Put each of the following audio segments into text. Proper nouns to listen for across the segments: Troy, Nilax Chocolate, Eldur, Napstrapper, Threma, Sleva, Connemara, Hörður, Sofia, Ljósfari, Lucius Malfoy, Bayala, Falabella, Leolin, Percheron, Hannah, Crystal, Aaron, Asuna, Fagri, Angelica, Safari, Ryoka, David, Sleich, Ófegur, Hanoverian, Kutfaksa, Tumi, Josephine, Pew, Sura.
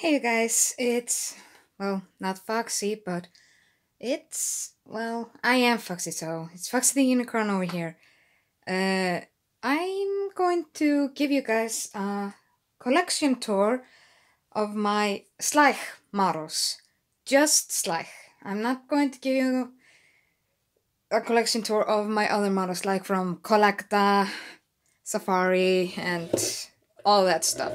Hey you guys, it's, well, not Foxy, but it's, well, I am Foxy, so it's Foxy the Unicorn over here. I'm going to give you guys a collection tour of my Sleich models. Just Sleich. I'm not going to give you a collection tour of my other models, like from Collecta, Safari, and all that stuff.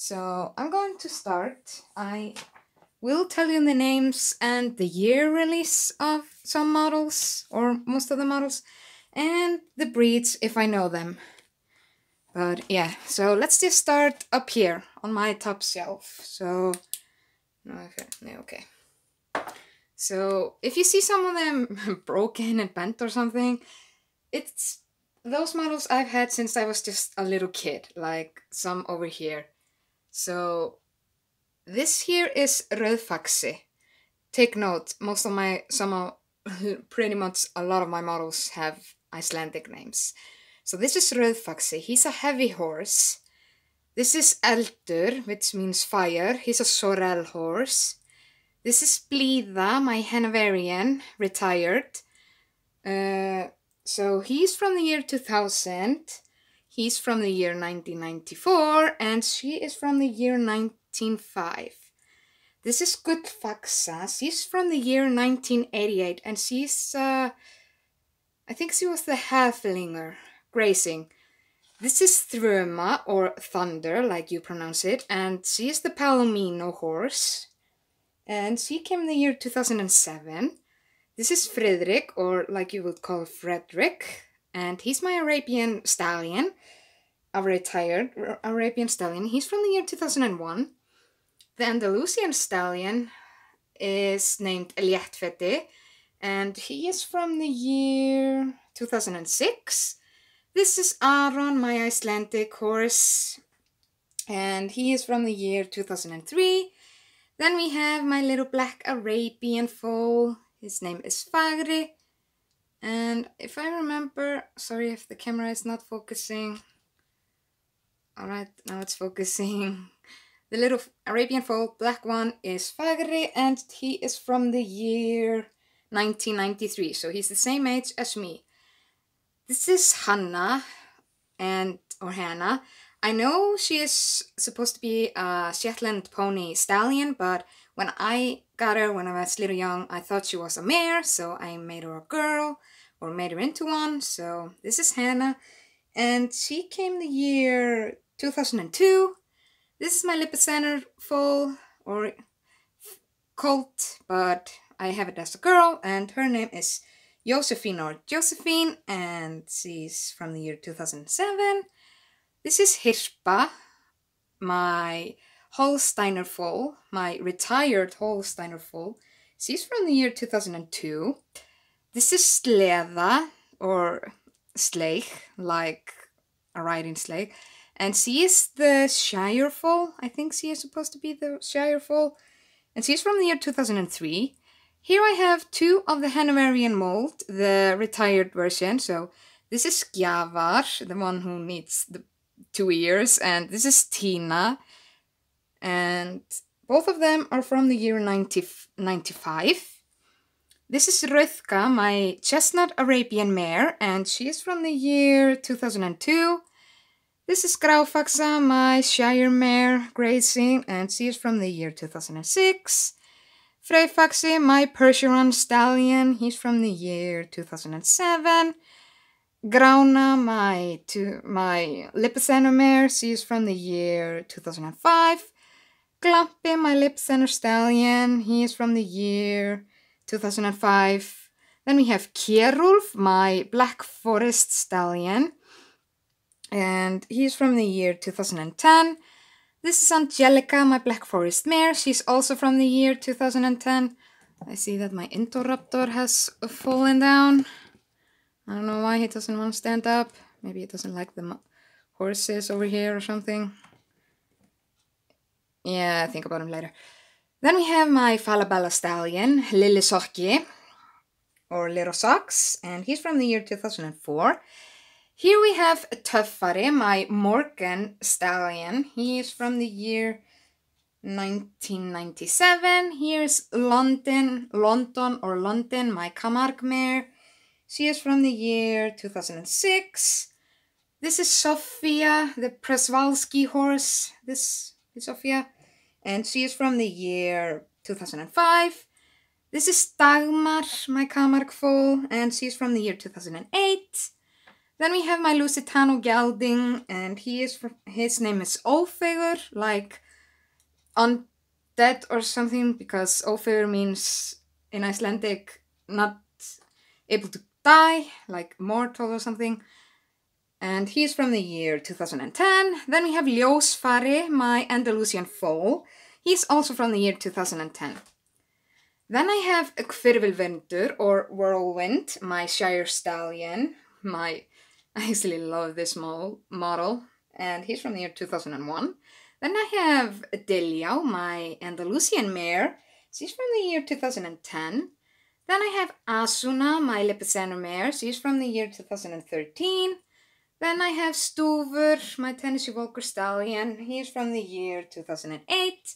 So, I'm going to start. I will tell you the names and the year release of some models, or most of the models, and the breeds if I know them. But yeah, so let's just start up here on my top shelf. So, okay. So, if you see some of them broken and bent or something, it's those models I've had since I was just a little kid, like some over here. So, this here is Röðfaxi. Take note, most of my, pretty much a lot of my models have Icelandic names. So this is Röðfaxi, he's a heavy horse. This is Eldur, which means fire, he's a sorrel horse. This is Blíða, my Hanoverian, retired. So he's from the year 2000. He's from the year 1994, and she is from the year 1905. This is Kutfaksa. She's from the year 1988, and she's, I think she was the halflinger, grazing. This is Threma, or Thunder, like you pronounce it, and she is the Palomino horse, and she came in the year 2007. This is Frederick, or like you would call Frederick. And he's my Arabian stallion, a retired Arabian stallion. He's from the year 2001. The Andalusian stallion is named Elihtfete, and he is from the year 2006. This is Aaron, my Icelandic horse, and he is from the year 2003. Then we have my little black Arabian foal. His name is Fagri. And if I remember, sorry if the camera is not focusing. Alright, now it's focusing. The little Arabian foal, black one, is Fagri, and he is from the year 1993, so he's the same age as me. This is Hannah, or Hannah. I know she is supposed to be a Shetland pony stallion, but when I got her when I was little young, I thought she was a mare, so I made her a girl, or made her into one. So this is Hannah, and she came the year 2002. This is my Lipizzaner foal, or colt, but I have it as a girl, and her name is Josephine, or Josephine, and she's from the year 2007. This is Hispa, my Holsteiner foal, my retired Holsteiner foal. She's from the year 2002. This is Sleva, or sleigh, like a riding sleigh. And she is the Shire foal. I think she is supposed to be the Shire foal. And she's from the year 2003. Here I have two of the Hanoverian mold, the retired version. So this is Kjavar, the one who needs the 2 years, and this is Tina, and both of them are from the year 1995. This is Röðka, my chestnut Arabian mare, and she is from the year 2002. This is Gráfaxa, my Shire mare grazing, and she is from the year 2006. Freyfaxi, my Percheron stallion, he's from the year 2007. Grauna, my Lipizzaner mare, she is from the year 2005. Glampi, my Lipizzaner stallion, he is from the year 2005. Then we have Kjerulf, my Black Forest stallion, and he's from the year 2010. This is Angelica, my Black Forest mare, she's also from the year 2010. I see that my interruptor has fallen down. I don't know why he doesn't want to stand up. Maybe he doesn't like the horses over here or something. Yeah, think about him later. Then we have my Falabella stallion, Lille Socki, or Little Socks, and he's from the year 2004. Here we have Tövri, my Morgan stallion. He is from the year 1997. Here's London, my Camargue mare. She is from the year 2006. This is Sofia, the Przewalski horse. This is Sofia. And she is from the year 2005. This is Dagmar, my Camargue foal, and she's from the year 2008. Then we have my Lusitano gelding, and he is from, his name is Ófegur, like undead or something, because Ófegur means in Icelandic not able to die, like mortal or something. And he is from the year 2010. Then we have Ljósfari, my Andalusian foal. He's also from the year 2010. Then I have Hvirfilvindur, or Whirlwind, my Shire stallion. I actually love this model, and he's from the year 2001. Then I have Delia, my Andalusian mare. She's from the year 2010. Then I have Asuna, my Lepisano mare. She's from the year 2013. Then I have Stúfur, my Tennessee Walker stallion. He's from the year 2008.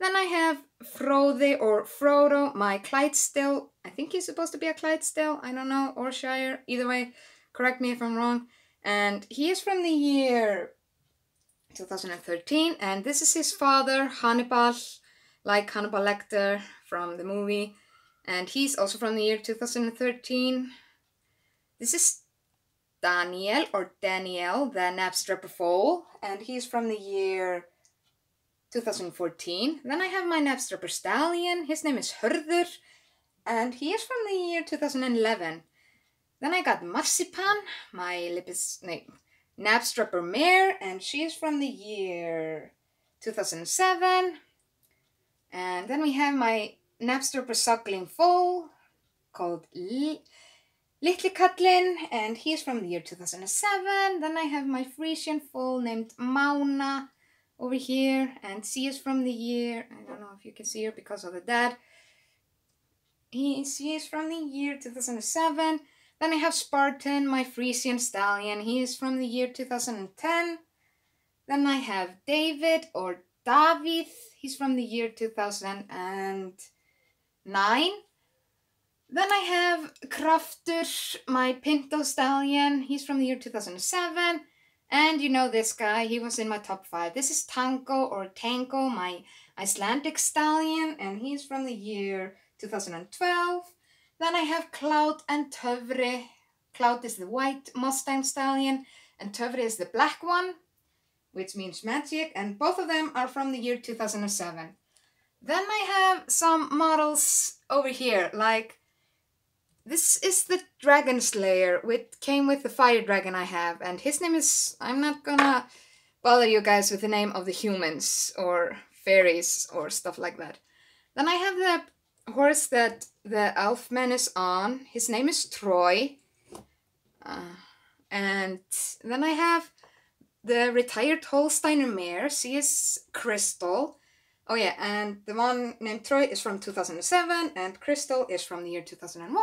Then I have Fróði, or Frodo, my Clydesdale. I think he's supposed to be a Clydesdale, I don't know, or Shire, either way, correct me if I'm wrong. And he is from the year 2013, and this is his father, Hannibal, like Hannibal Lecter from the movie. And he's also from the year 2013. This is Daniel, or Daniel, the Napstrapper foal, and he's from the year 2014. Then I have my Napstrapper stallion. His name is Hörður, and he is from the year 2011. Then I got Marsipan, my Napstrapper mare, and she is from the year 2007. And then we have my Napstrapper suckling foal called Litli Kallinn, and he is from the year 2007. Then I have my Frisian foal named Mána over here, and she is from the year, I don't know if you can see her because of the dad. She is from the year 2007. Then I have Spartan, my Frisian stallion. He is from the year 2010. Then I have David, or David. He's from the year 2009. Then I have Kraftur, my Pinto stallion. He's from the year 2007. And you know this guy, he was in my top 5. This is Tanko, or Tanko, my Icelandic stallion, and he's from the year 2012. Then I have Klaut and Tövri. Klaut is the white Mustang stallion, and Tövri is the black one, which means magic, and both of them are from the year 2007. Then I have some models over here, like this is the Dragon Slayer, which came with the fire dragon I have, and his name is... I'm not gonna bother you guys with the name of the humans, or fairies, or stuff like that. Then I have the horse that the elfman is on. His name is Troy. And then I have the retired Holsteiner mare. She is Crystal. Oh yeah, and the one named Troy is from 2007, and Crystal is from the year 2001.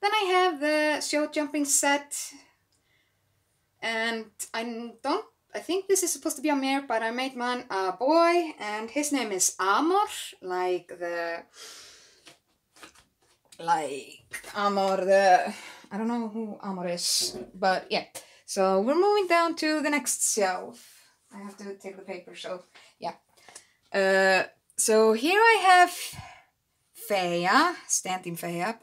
Then I have the show jumping set, and I think this is supposed to be a mare, but I made mine a boy, and his name is Amor, like Amor, I don't know who Amor is, but yeah. So we're moving down to the next shelf. I have to take the paper, so yeah. So here I have Feja, standing Feja,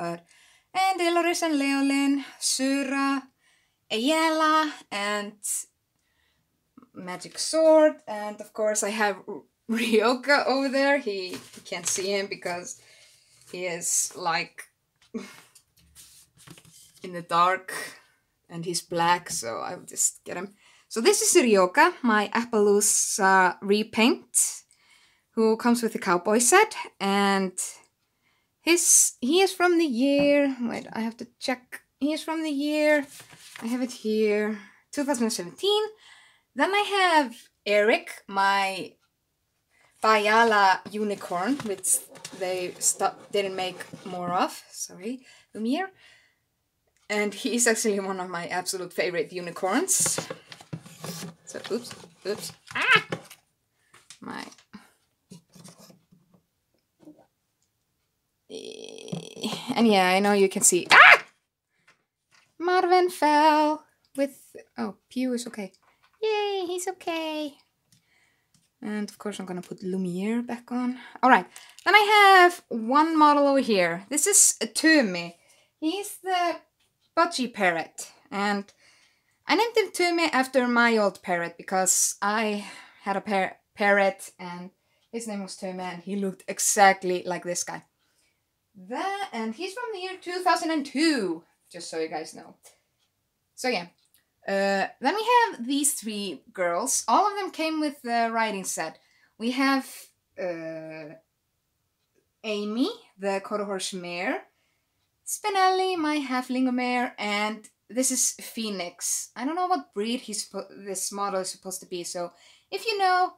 and Eloris and Leolin, Sura, Ayala, and Magic Sword, and of course I have Ryoka over there. He can't see him because he is like in the dark, and he's black, so I will just get him. So this is Ryoka, my Appaloosa repaint, who comes with the cowboy set, and he is from the year, wait, I have to check, he is from the year, I have it here, 2017. Then I have Eric, my Bayala unicorn, which they didn't make more of, sorry, Lumiere. And he is actually one of my absolute favorite unicorns. So, oops. Ah! My... And yeah, I know you can see... Ah! Marvin fell with... Oh, Pew is okay. Yay, he's okay. And of course I'm gonna put Lumiere back on. Alright, then I have one model over here. This is Tumi. He's the budgie parrot. And I named him Tumi after my old parrot because I had a parrot and his name was Tumi and he looked exactly like this guy. That, and he's from the year 2002, just so you guys know. So yeah. Then we have these three girls. All of them came with the writing set. We have Amy, the Quarterhorse mare, Spinelli, my halfling mare, and this is Phoenix. I don't know what breed this model is supposed to be, so if you know,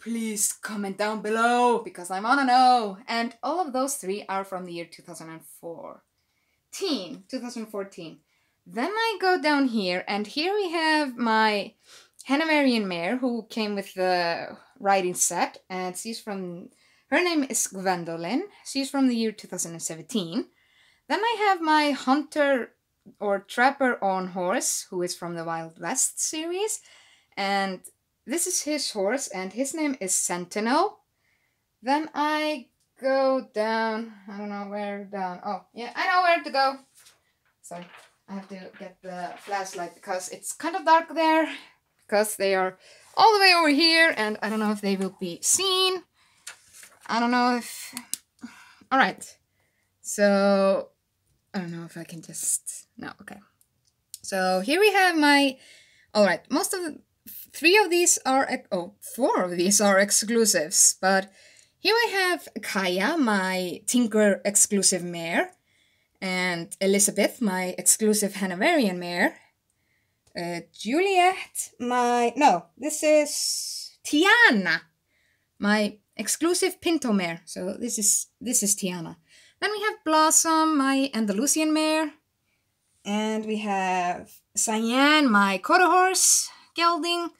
please comment down below, because I wanna know. And all of those three are from the year 2014. Then I go down here, and here we have my Hanoverian mare who came with the riding set, and she's from, her name is Gwendolyn, she's from the year 2017. Then I have my hunter or trapper on horse, who is from the Wild West series, and this is his horse, and his name is Sentinel. Then I go down, I don't know where down, oh yeah, I know where to go, sorry. I have to get the flashlight because it's kind of dark there because they are all the way over here and I don't know if they will be seen. I don't know if... Alright, so I don't know if I can just... No, okay. So here we have my... Alright, most of the... four of these are exclusives, but here I have Kaya, my Tinker exclusive mare, and Elizabeth, my exclusive Hanoverian mare. Juliet, my... No, this is Tiana, my exclusive Pinto mare. So this is Tiana. Then we have Blossom, my Andalusian mare. And we have Cyan, my Quarterhorse gelding.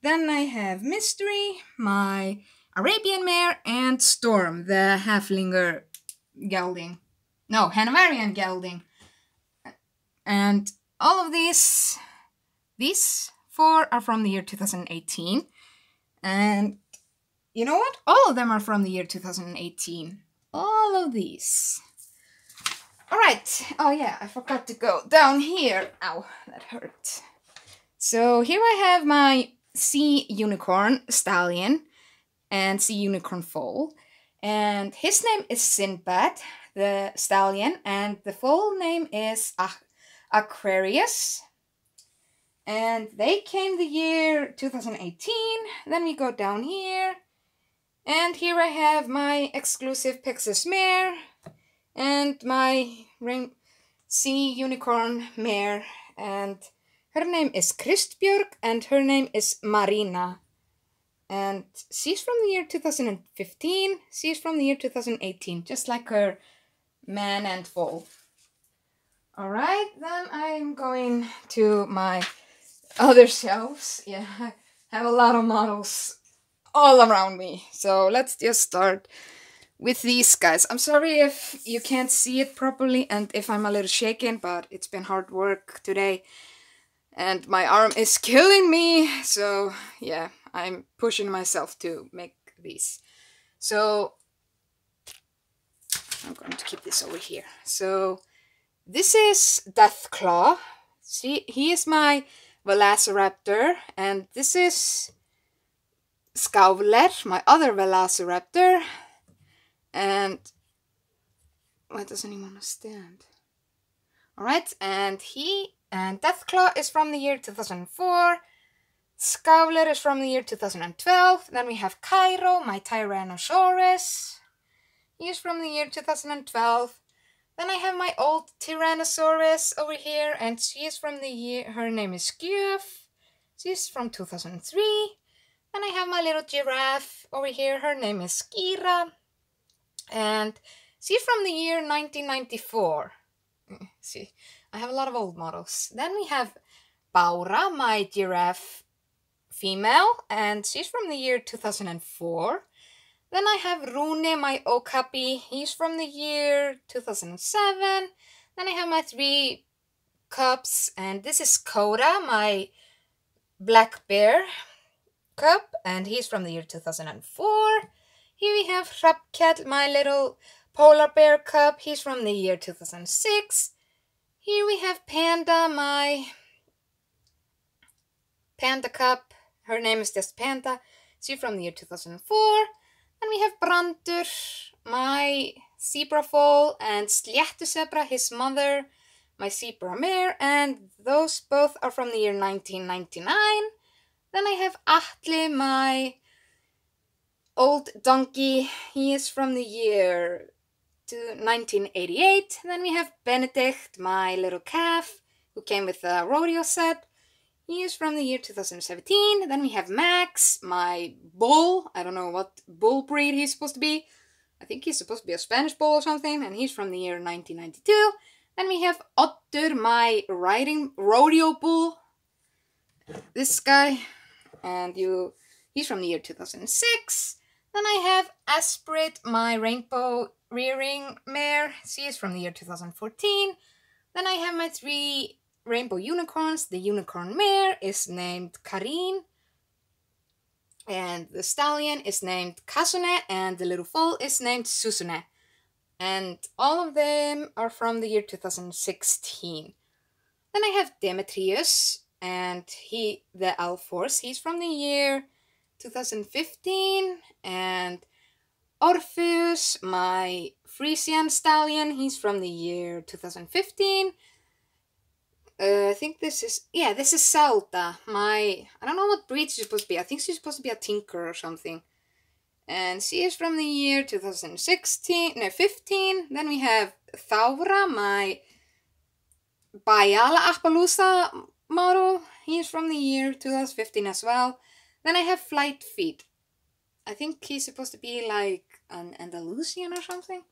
Then I have Mystery, my Arabian mare. And Storm, the halflinger gelding. No, Hanoverian gelding. And all of these four are from the year 2018. And you know what? All of them are from the year 2018. All of these. Alright. Oh yeah, I forgot to go down here. Ow, that hurt. So here I have my sea unicorn stallion and sea unicorn foal. And his name is Sinbad, the stallion, and the foal name is Aquarius. And they came the year 2018. Then we go down here. And here I have my exclusive Pixis mare and my sea unicorn mare. And her name is Kristbjörg and her name is Marina. And she's from the year 2015, she's from the year 2018, just like her man and foal. Alright, then I'm going to my other shelves. Yeah, I have a lot of models all around me. So let's just start with these guys. I'm sorry if you can't see it properly and if I'm a little shaken, but it's been hard work today. And my arm is killing me, so yeah. I'm pushing myself to make these. So I'm going to keep this over here. So this is Deathclaw. See, he is my Velociraptor, and this is Skavler, my other Velociraptor. And why doesn't he want to stand? Alright, and Deathclaw is from the year 2004. Skavler is from the year 2012. Then we have Cairo, my Tyrannosaurus. He is from the year 2012. Then I have my old Tyrannosaurus over here, and she is from the year, her name is Guf. She's from 2003. Then I have my little giraffe over here, her name is Kira. And she's from the year 1994. See, I have a lot of old models. Then we have Baura, my giraffe female, and she's from the year 2004. Then I have Rune, my okapi. He's from the year 2007. Then I have my three cups, and this is Koda, my black bear cup, and he's from the year 2004. Here we have Hrafnkel, my little polar bear cup. He's from the year 2006. Here we have Panda, my panda cup. Her name is just Panda. She's from the year 2004. And we have Brandur, my zebra foal, and Sléttusebra, his mother, my zebra mare, and those both are from the year 1999. Then I have Atli, my old donkey. He is from the year 1988. Then we have Benedict, my little calf, who came with the rodeo set. He is from the year 2017. Then we have Max, my bull. I don't know what bull breed he's supposed to be. I think he's supposed to be a Spanish bull or something, and he's from the year 1992. Then we have Oddur, my riding rodeo bull. This guy, and he's from the year 2006. Then I have Asprit, my rainbow rearing mare. She is from the year 2014. Then I have my three rainbow unicorns. The unicorn mare is named Karin, and the stallion is named Kasune, and the little foal is named Susune. And all of them are from the year 2016. Then I have Demetrius, and the elf horse, he's from the year 2015. And Orpheus, my Frisian stallion, he's from the year 2015. I think this is Zelda, I don't know what breed she's supposed to be. I think she's supposed to be a tinker or something. And she is from the year 2015. Then we have Thaura, my Bayala Appaloosa model. He is from the year 2015 as well. Then I have Flight Feet. I think he's supposed to be like an Andalusian or something.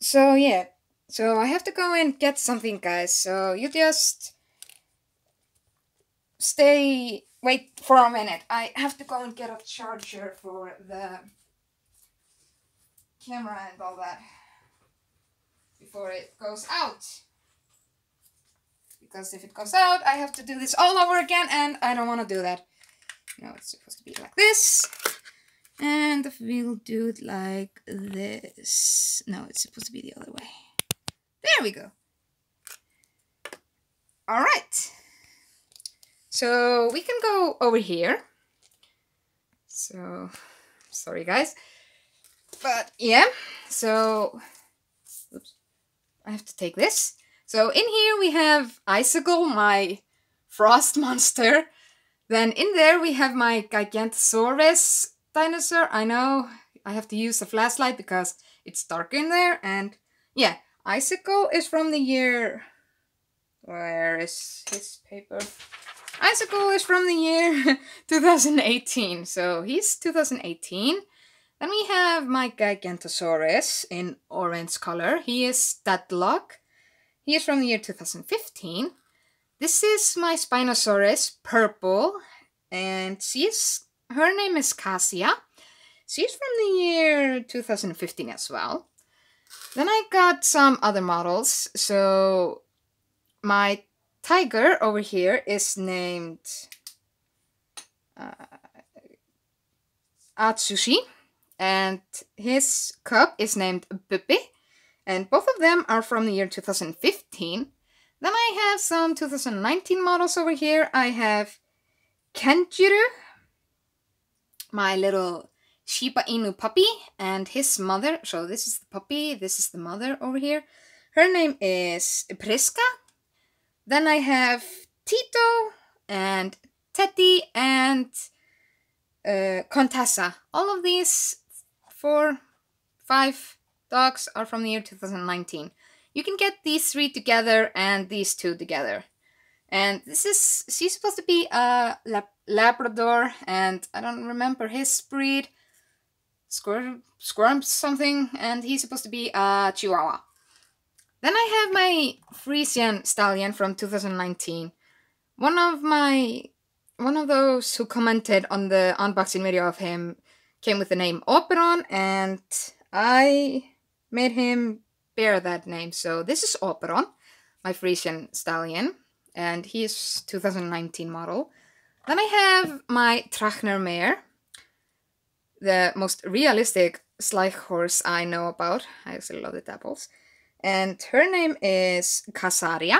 So yeah. So I have to go and get something, guys, so you just wait for a minute. I have to go and get a charger for the camera and all that before it goes out. Because if it goes out, I have to do this all over again, and I don't want to do that. No, it's supposed to be like this. And we'll do it like this. No, it's supposed to be the other way. There we go. All right. So we can go over here. So, sorry guys. But yeah, so, oops, I have to take this. So in here we have Icicle, my frost monster. Then in there we have my Gigantosaurus dinosaur. I know I have to use a flashlight because it's dark in there, and yeah. Icicle is from the year... Where is his paper? Icicle is from the year 2018. So he's 2018. Then we have my Gigantosaurus in orange color. He is Deadlock. He is from the year 2015. This is my Spinosaurus, purple. And her name is Cassia. She's from the year 2015 as well. Then I got some other models. So my tiger over here is named Atsushi, and his cub is named Bupi, and both of them are from the year 2015. Then I have some 2019 models over here. I have Kenjiro, my little Shiba Inu puppy, and his mother. So this is the puppy, this is the mother over here. Her name is Priska. Then I have Tito and Teddy and Contessa. All of these 4, 5 dogs are from the year 2019. You can get these three together and these two together. And she's supposed to be a Labrador, and I don't remember his breed. Squirm something, and he's supposed to be a Chihuahua. Then I have my Frisian stallion from 2019. One of those who commented on the unboxing video of him came with the name Operon, and I made him bear that name. So this is Operon, my Frisian stallion, and he is 2019 model. Then I have my Trachner mare, the most realistic Sleich horse I know about. I actually love the doubles. And her name is Casaria.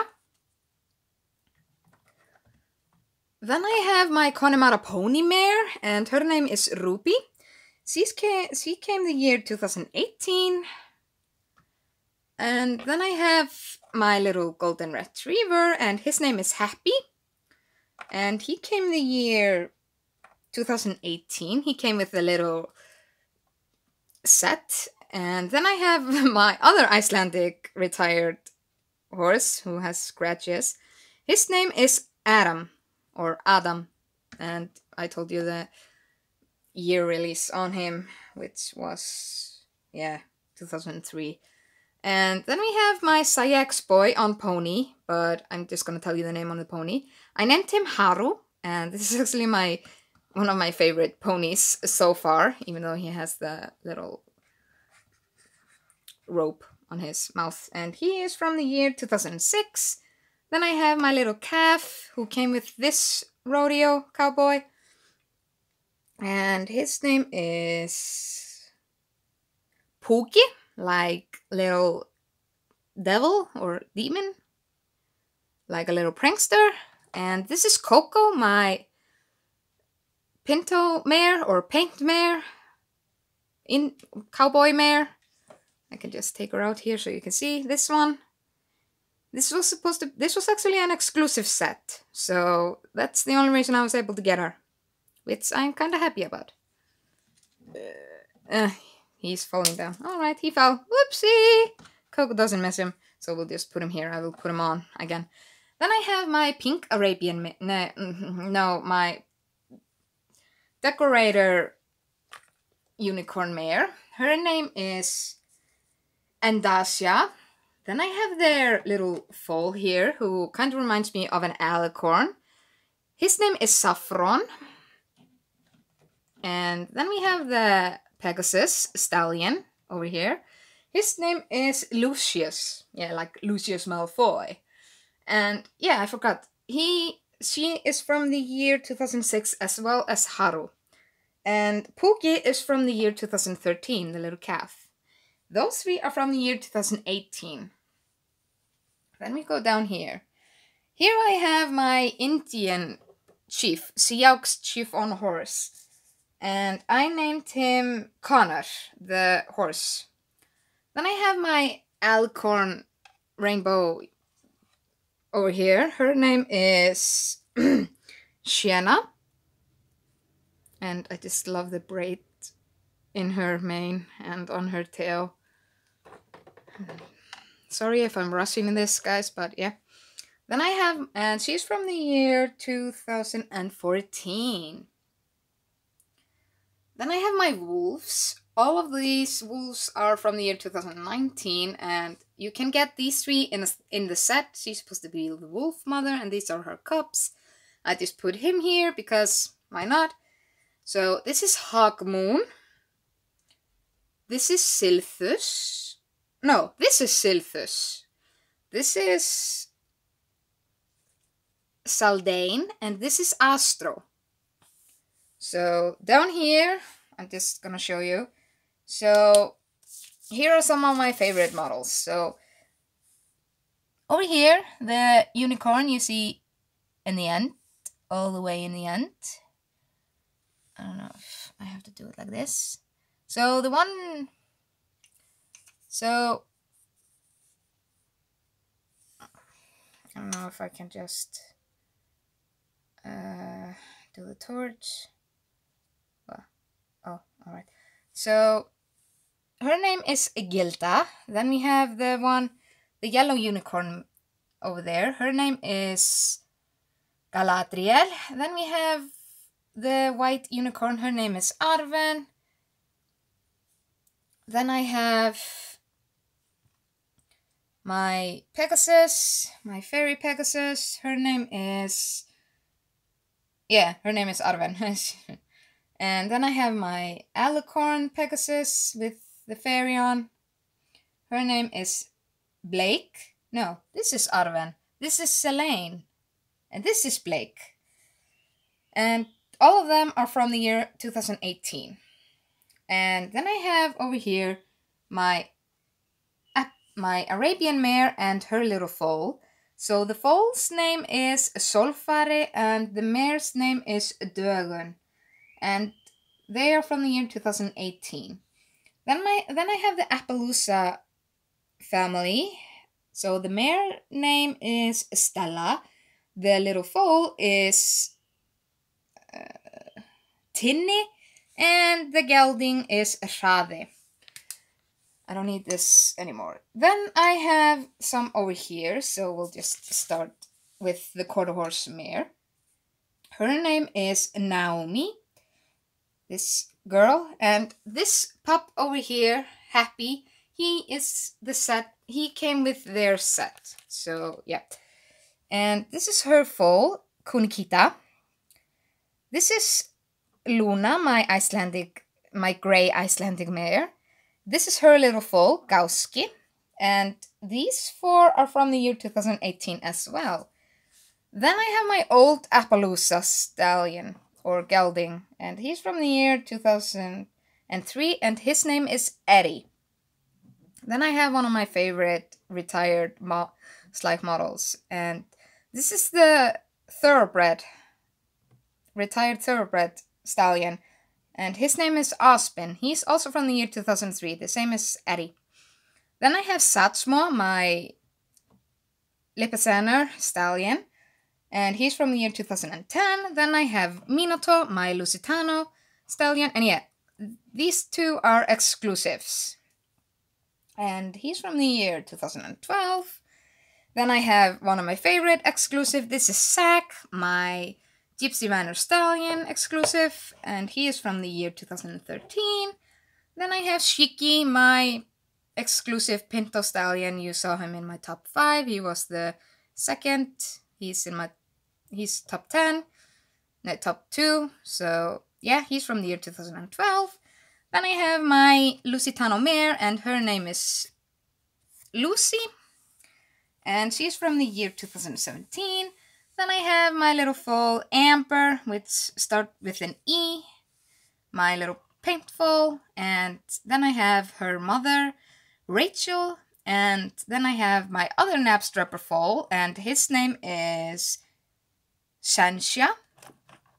Then I have my Connemara pony mare, and her name is Ruby. She came the year 2018. And then I have my little golden retriever, and his name is Happy. And he came the year 2018. He came with a little set. And then I have my other Icelandic retired horse who has scratches. His name is Adam, or Adam. And I told you the year release on him, which was, yeah, 2003. And then we have my Sayax boy on pony, but I'm just gonna tell you the name on the pony. I named him Haru, and this is actually one of my favorite ponies so far, even though he has the little rope on his mouth, and he is from the year 2006. Then I have my little calf who came with this rodeo cowboy, and his name is Pookie, like little devil or demon, like a little prankster. And this is Coco, my pinto mare or paint mare, in cowboy mare. I can just take her out here so you can see this one. This was actually an exclusive set, so that's the only reason I was able to get her, which I'm kind of happy about. He's falling down. Alright, he fell. Whoopsie! Coco doesn't miss him, so we'll just put him here. I will put him on again. Then I have my pink Arabian... my decorator unicorn mare. Her name is Endasia. Then I have their little foal here, who kind of reminds me of an alicorn. His name is Saffron. And then we have the Pegasus stallion over here. His name is Lucius. Yeah, like Lucius Malfoy. And yeah, I forgot. She is from the year 2006, as well as Haru. And Pookie is from the year 2013, the little calf. Those three are from the year 2018. Then we go down here. Here I have my Indian chief, Sioux chief on horse. And I named him Connor, the horse. Then I have my Alcorn Rainbow over here. Her name is Shienna. And I just love the braid in her mane and on her tail. Sorry if I'm rushing this, guys, but yeah. Then I have, and she's from the year 2014. Then I have my wolves. All of these wolves are from the year 2019, and you can get these three in the set. She's supposed to be the wolf mother, and these are her cubs. I just put him here because why not? So this is Hawkmoon. This is Silthus. No, this is Silthus. This is Saldane, and this is Astro. So down here, I'm just gonna show you. So here are some of my favorite models. So over here, the unicorn you see in the end, all the way in the end. I don't know if I have to do it like this. So the one, so I don't know if I can just do the torch. Oh, alright. So, her name is Gilda. Then we have the yellow unicorn over there. Her name is Galadriel. Then we have the white unicorn. Her name is Arven. Then I have my Pegasus, my fairy Pegasus. Her name is... yeah, her name is Arven. And then I have my Alicorn Pegasus with the fairy on. Her name is Blake. No, this is Arven. This is Selene. And this is Blake. And all of them are from the year 2018. And then I have over here my Arabian mare and her little foal. So the foal's name is Solfare and the mare's name is Dögun. And they are from the year 2018. Then I have the Appaloosa family. So the mare name is Stella. The little foal is Tinni. And the gelding is Shade. I don't need this anymore. Then I have some over here, so we'll just start with the quarter horse mare. Her name is Naomi, this girl, and this pup over here, Happy, he is the set, he came with their set, so yeah. And this is her foal, Kunikita. This is Luna, my grey Icelandic mare. This is her little foal, Gauski, and these four are from the year 2018 as well. Then I have my old Appaloosa stallion, or gelding, and he's from the year 2003, and his name is Eddie. Then I have one of my favorite retired slave models, and this is the thoroughbred, retired thoroughbred stallion. And his name is Aspen. He's also from the year 2003, the same as Eddie. Then I have Satsmo, my Lipizzaner stallion. And he's from the year 2010. Then I have Minato, my Lusitano stallion. And yeah, these two are exclusives. And he's from the year 2012. Then I have one of my favorite exclusive. This is Zack, my Gypsy Manor Stallion exclusive, and he is from the year 2013. Then I have Shiki, my exclusive Pinto Stallion. You saw him in my top 5. He was the second. He's top 10. No, top 2. So yeah, he's from the year 2012. Then I have my Lusitano mare, and her name is Lucy. And she's from the year 2017. Then I have my little foal, Amber, which starts with an E, my little paint foal, and then I have her mother, Rachel, and then I have my other Napstrapper foal, and his name is Shanshia,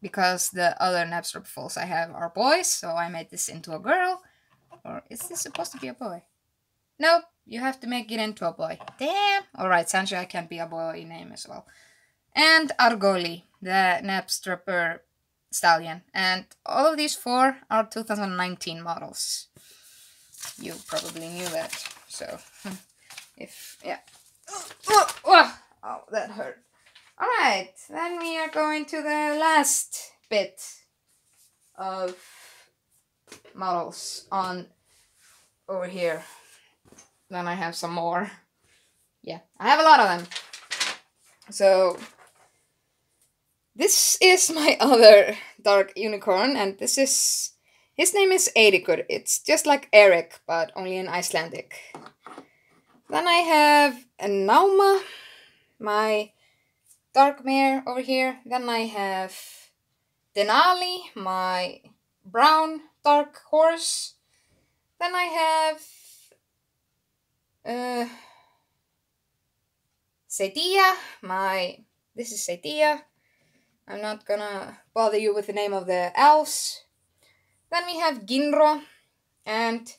because the other Napstrapper foals I have are boys, so I made this into a girl. Or is this supposed to be a boy? Nope, you have to make it into a boy. Damn! Alright, Shanshia can be a boy name as well. And Argoli, the Napstrapper stallion. And all of these four are 2019 models. You probably knew that. So, if, yeah. Oh, that hurt. Alright, then we are going to the last bit of models on over here. Then I have some more. Yeah, I have a lot of them. So... this is my other dark unicorn, and this is... his name is Erikur. It's just like Eric, but only in Icelandic. Then I have Nauma, my dark mare over here. Then I have Denali, my brown dark horse. Then I have... Setia, my... this is Setia. I'm not gonna bother you with the name of the elves. Then we have Ginro, and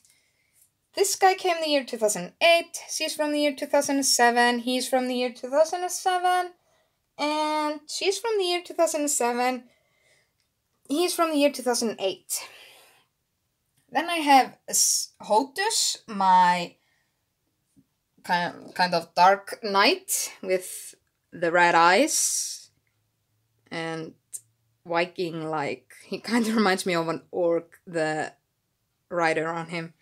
this guy came the year 2008, she's from the year 2007, he's from the year 2007, and she's from the year 2007, he's from the year 2008. Then I have Hotus, my kind of dark knight with the red eyes. And Viking, like, he kind of reminds me of an orc, the rider on him.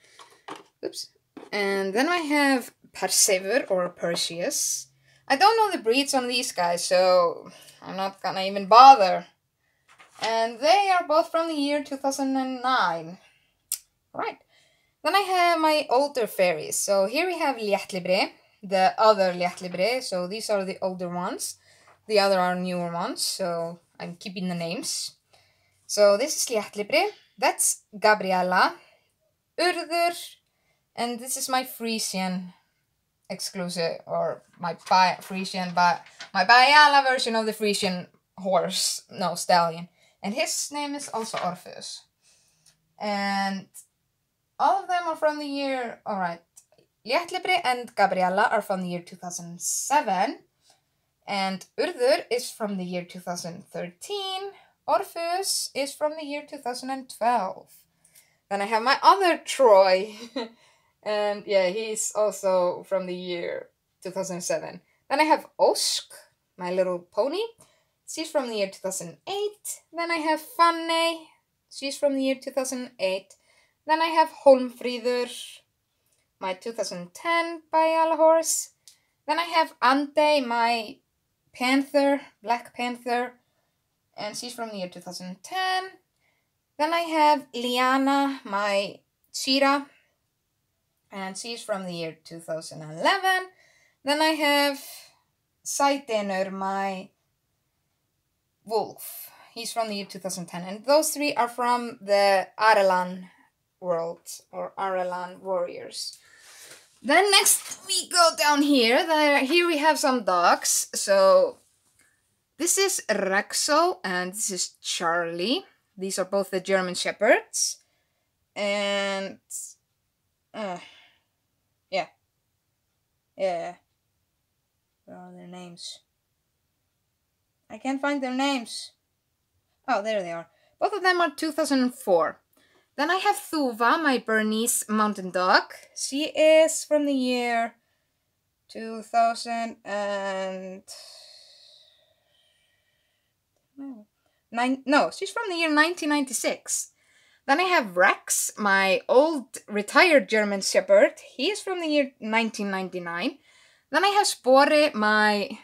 Oops. And then I have Persever or Perseus. I don't know the breeds on these guys, so I'm not gonna even bother. And they are both from the year 2009. Right. Then I have my older fairies. So here we have Léttlibre, the other Léttlibre. So these are the older ones. The other are newer ones, so I'm keeping the names. So this is Léttlibre. That's Gabriella, Urður, and this is my Frisian exclusive, or my Baiala version of the Frisian horse, no, stallion. And his name is also Orpheus. And all of them are from the year, alright, Léttlibre and Gabriella are from the year 2007. And Urður is from the year 2013. Orpheus is from the year 2012. Then I have my other Troy. And yeah, he's also from the year 2007. Then I have Ósk, my little pony. She's from the year 2008. Then I have Fanney. She's from the year 2008. Then I have Hólmfríður, my 2010 Baiala horse. Then I have Ante, my panther, black panther, and she's from the year 2010. Then I have Liana, my cheetah, and she's from the year 2011. Then I have Sætinur, my wolf. He's from the year 2010. And those three are from the Arelan world, or Arelan warriors. Then next we go down here. Here we have some dogs. So this is Rexo and this is Charlie. These are both the German Shepherds. And yeah. Where are their names? I can't find their names. Oh, there they are. Both of them are 2004. Then I have Thuva, my Bernese mountain dog. She is from the year 1996. Then I have Rex, my old retired German Shepherd. He is from the year 1999. Then I have Spore, my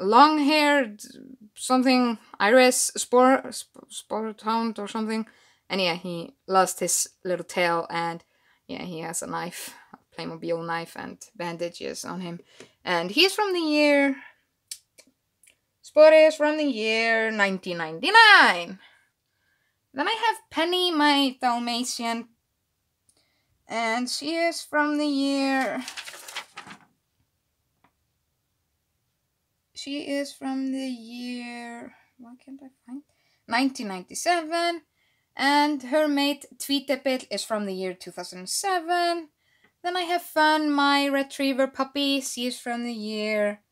long-haired something, Iris, Sport Hound or something. And yeah, he lost his little tail and yeah, he has a knife, a Playmobil knife and bandages on him. And he's from the year, Spore is from the year 1999. Then I have Penny, my Dalmatian. And she is from the year, she is from the year, why can't I find? 1997. And her mate Tweetepil is from the year 2007. Then I have Fun, my retriever puppy. She is from the year